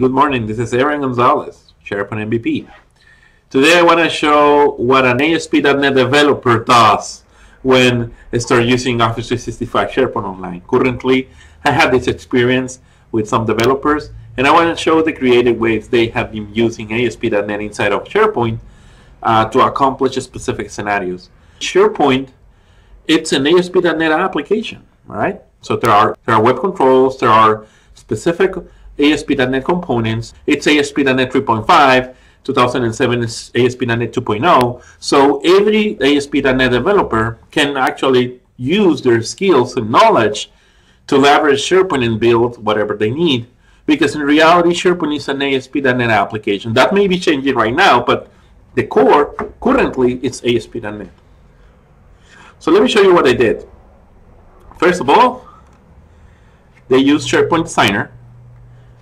Good morning, this is Aaron Gonzalez, SharePoint MVP. Today I want to show what an ASP.NET developer does when they start using Office 365 SharePoint Online. Currently, I had this experience with some developers, and I want to show the creative ways they have been using ASP.NET inside of SharePoint to accomplish specific scenarios. SharePoint, it's an ASP.NET application, right? So there are web controls, there are specific ASP.NET components. It's ASP.NET 3.5, 2007 is ASP.NET 2.0. So every ASP.NET developer can actually use their skills and knowledge to leverage SharePoint and build whatever they need. Because in reality, SharePoint is an ASP.NET application. That may be changing right now, but the core currently it's ASP.NET. So let me show you what I did. First of all, they use SharePoint Designer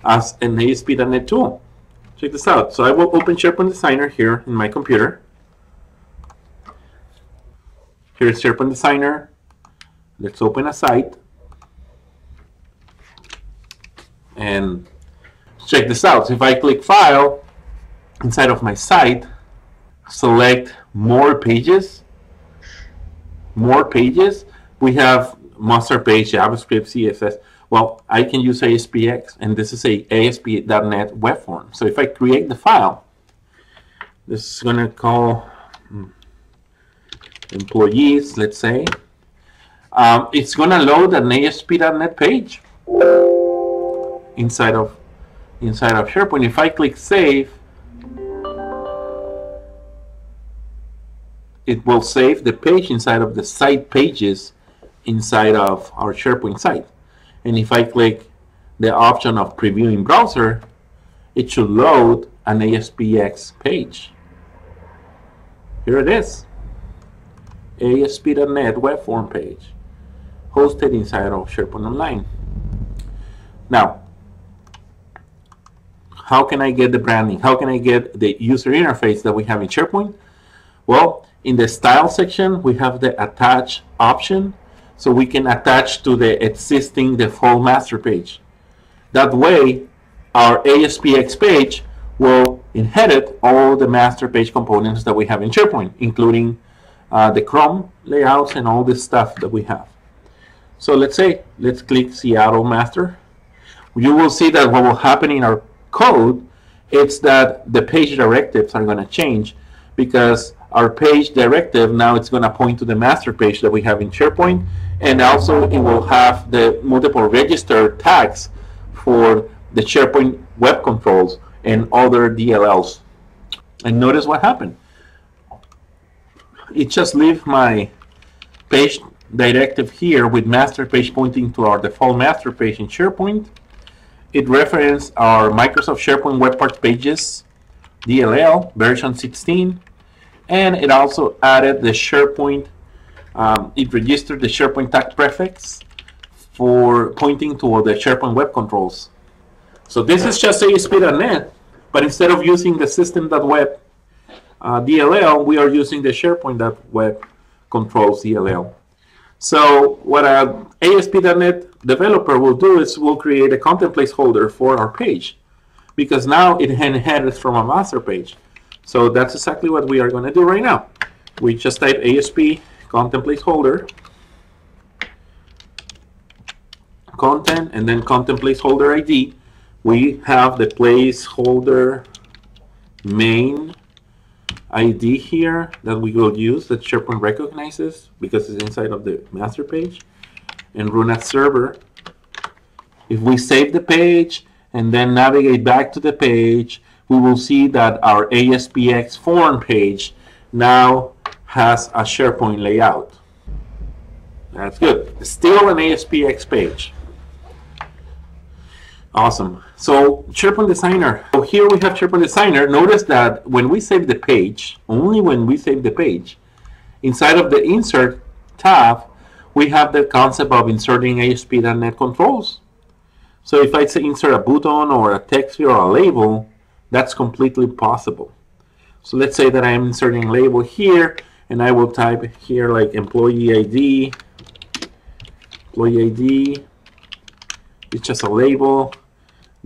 as an ASP.NET tool. Check this out. So I will open SharePoint Designer here in my computer. Here is SharePoint Designer. Let's open a site. And check this out. So if I click File, inside of my site, select More Pages. More Pages. We have master page, JavaScript, CSS. Well, I can use ASPX, and this is a ASP.NET web form. So if I create the file, this is going to call employees, let's say. It's going to load an ASP.NET page inside of SharePoint. If I click Save, it will save the page inside of the site pages inside of our SharePoint site. And if I click the option of previewing browser, it should load an ASPX page. Here it is, ASP.NET web form page, hosted inside of SharePoint Online. Now, how can I get the branding? How can I get the user interface that we have in SharePoint? Well, in the style section, we have the attach option. So we can attach to the existing default master page. That way, our ASPX page will inherit all the master page components that we have in SharePoint, including the Chrome layouts and all this stuff that we have. So let's click Seattle Master. You will see that what will happen in our code is that the page directives are going to change, because our page directive now it's going to point to the master page that we have in SharePoint, and also it will have the multiple register tags for the SharePoint web controls and other DLLs. And notice what happened. It just leaves my page directive here with master page pointing to our default master page in SharePoint. It references our Microsoft SharePoint Web Parts Pages DLL version 16. And it also added the SharePoint, it registered the SharePoint tag prefix for pointing to the SharePoint web controls. So this is just ASP.NET, but instead of using the system.web DLL, we are using the SharePoint.web controls DLL. So what an ASP.NET developer will do is we'll create a content placeholder for our page, because now it inherits from a master page. So that's exactly what we are going to do right now. We just type ASP content placeholder, content, and then content placeholder ID. We have the placeholder main ID here that we will use, that SharePoint recognizes because it's inside of the master page, and run at server. If we save the page and then navigate back to the page, we will see that our ASPX form page now has a SharePoint layout. That's good. Still an ASPX page. Awesome. So SharePoint Designer. So here we have SharePoint Designer. Notice that when we save the page, only when we save the page, inside of the Insert tab, we have the concept of inserting ASP.NET controls. So if I say insert a button or a text or a label, that's completely possible. So let's say that I am inserting label here, and I will type here like employee ID, it's just a label,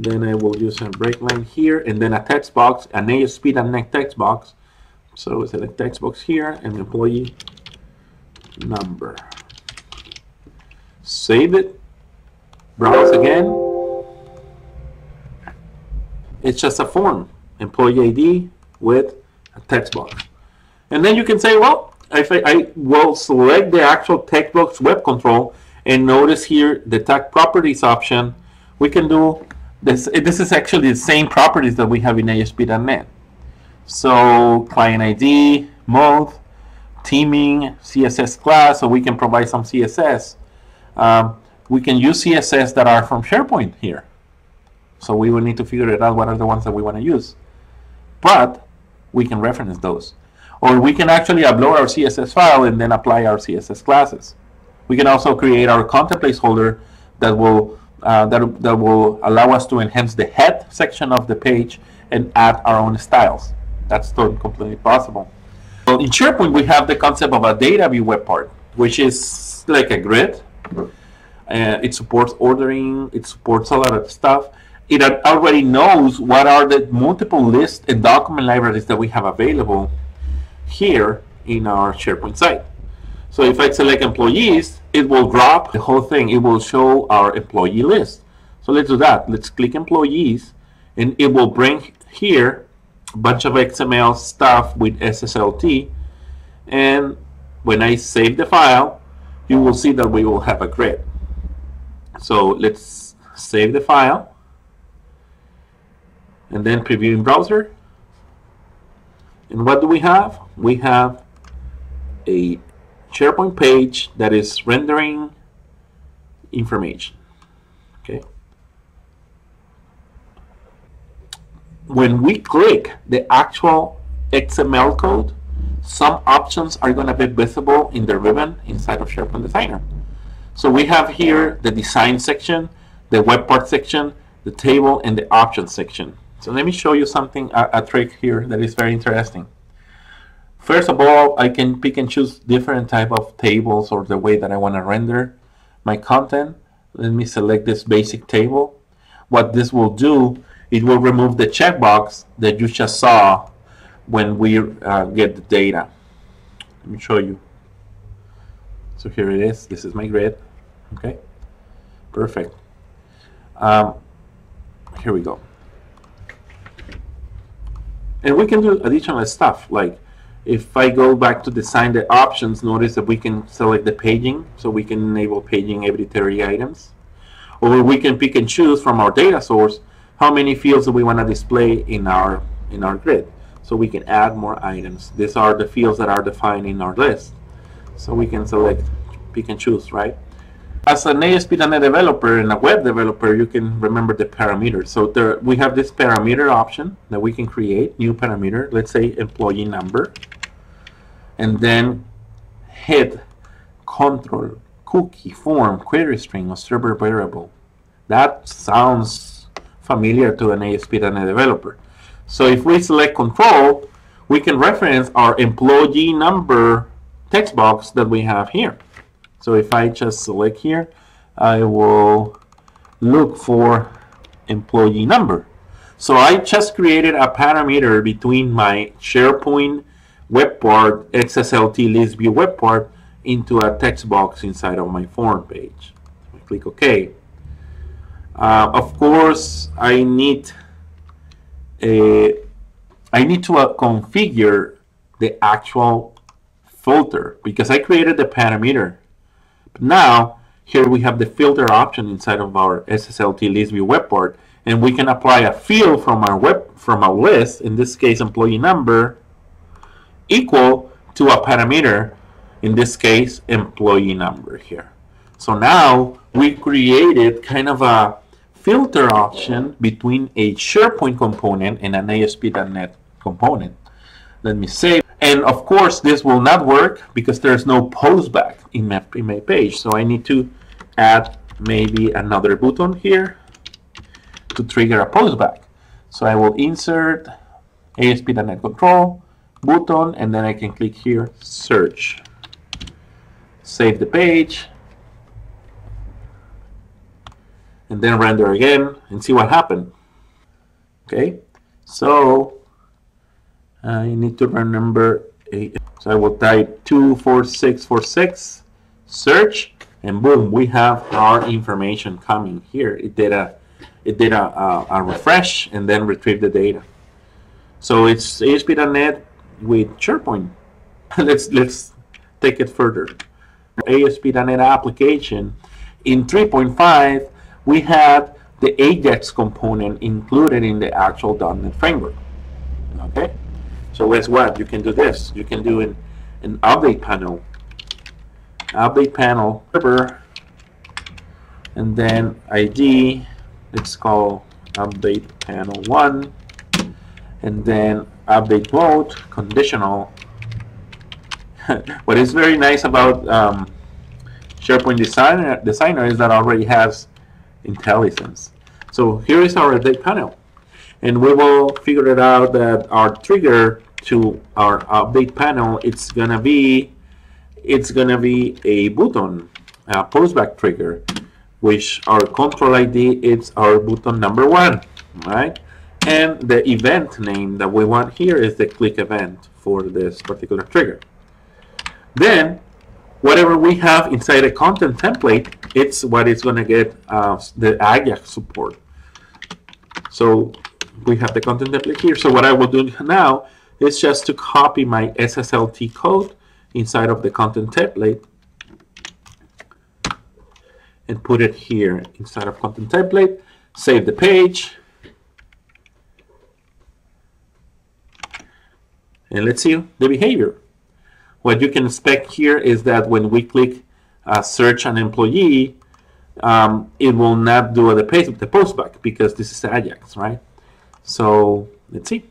Then I will use a break line here, and then a text box, an ASP.NET text box. So select text box here and employee number. Save it. Browse again. It's just a form, employee ID with a text box. And then you can say, well, if I will select the actual text box web control, and notice here the tag properties option, we can do this. This is actually the same properties that we have in ASP.NET. So client ID, mode, theming, CSS class, so we can provide some CSS. We can use CSS that are from SharePoint here. So we will need to figure it out what are the ones that we want to use. But we can reference those. Or we can actually upload our CSS file and then apply our CSS classes. We can also create our content placeholder that will allow us to enhance the head section of the page and add our own styles. That's still completely possible. So in SharePoint, we have the concept of a data view web part, which is like a grid. It supports ordering. It supports a lot of stuff. It already knows what are the multiple lists and document libraries that we have available here in our SharePoint site. So if I select employees, it will drop the whole thing. It will show our employee list. So let's do that. Let's click employees, and it will bring here a bunch of XML stuff with XSLT. And when I save the file, you will see that we will have a grid. So let's save the file. And then preview in browser. And what do we have? We have a SharePoint page that is rendering information. Okay. When we click the actual XML code, some options are going to be visible in the ribbon inside of SharePoint Designer. So we have here the design section, the web part section, the table, and the options section. So let me show you something, a trick here that is very interesting. First of all, I can pick and choose different type of tables or the way that I want to render my content. Let me select this basic table. What this will do, it will remove the checkbox that you just saw when we get the data. Let me show you. So here it is. This is my grid. Okay, perfect. Here we go. And we can do additional stuff, like if I go back to design the options, notice that we can select the paging, so we can enable paging every 30 items. Or we can pick and choose from our data source how many fields that we want to display in our grid. So we can add more items. These are the fields that are defined in our list. So we can select, pick and choose, right? As an ASP.NET developer and a web developer, you can remember the parameters. So there, we have this parameter option that we can create, new parameter, let's say employee number, and then hit control, cookie, form, query string, or server variable. That sounds familiar to an ASP.NET developer. So if we select control, we can reference our employee number text box that we have here. So if I just select here, I will look for employee number. So I just created a parameter between my SharePoint web part, XSLT list view web part, into a text box inside of my form page. I click OK. Of course, I need to configure the actual filter because I created the parameter. Now, here we have the filter option inside of our SSLT list view web part, and we can apply a field from our list, in this case employee number, equal to a parameter, in this case employee number here. So now we created kind of a filter option between a SharePoint component and an ASP.NET component. Let me save. And of course, this will not work because there's no postback in my page. So I need to add maybe another button here to trigger a postback. So I will insert ASP.NET control button, and then I can click here, search. Save the page. and then render again and see what happened. Okay, so I need to remember a, so I will type 24646 search, and boom, we have our information coming here. It did a refresh and then retrieved the data. So it's ASP.NET with SharePoint. Let's take it further. ASP.NET application in 3.5, we have the Ajax component included in the actual .NET framework. Okay, so guess what? You can do this. You can do an update panel, server, and then ID. Let's call update panel 1, and then update mode conditional. What is very nice about SharePoint Designer is that already has IntelliSense. So here is our update panel, and we will figure it out that our trigger to our update panel, it's gonna be a button, a postback trigger, which our control ID is our button number 1, right? And the event name that we want here is the click event for this particular trigger. Then, whatever we have inside a content template, it's what is going to get the Ajax support. So we have the content template here. So what I will do now is just to copy my XSLT code inside of the content template and put it here inside of content template, save the page, and let's see the behavior. What you can expect here is that when we click search an employee, it will not do the postback because this is Ajax, right? So let's see.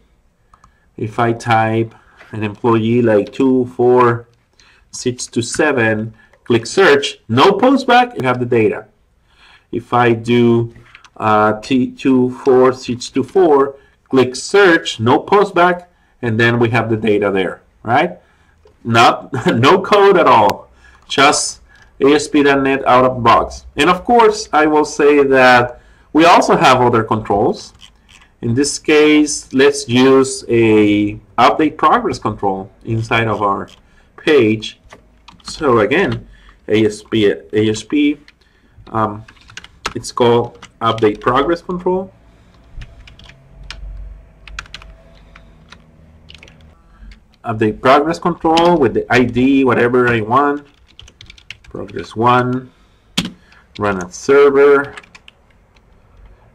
If I type an employee like 24627, click search, no postback, you have the data. If I do T24624, click search, no postback, and then we have the data there, right? No code at all, just ASP.NET out of box. And of course, I will say that we also have other controls. In this case, let's use a update progress control inside of our page. So again, ASP, it's called update progress control. Update progress control with the ID, whatever I want, progress 1, run at server,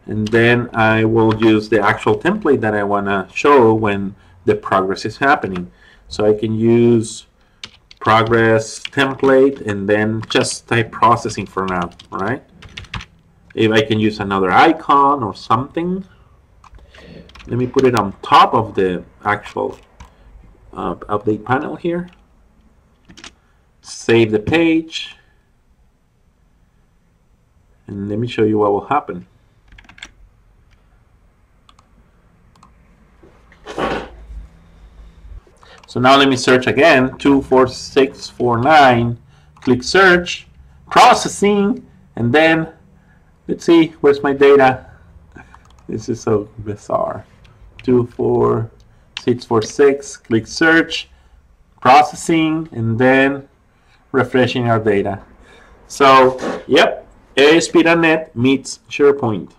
and then I will use the actual template that I want to show when the progress is happening. So I can use progress template and then just type processing for now, right? If I can use another icon or something, let me put it on top of the actual update panel here, save the page, and let me show you what will happen. So now let me search again, 24649, click search, processing, and then let's see, where's my data? This is so bizarre. 24646, click search, processing, and then refreshing our data. So, yep, ASP.NET meets SharePoint.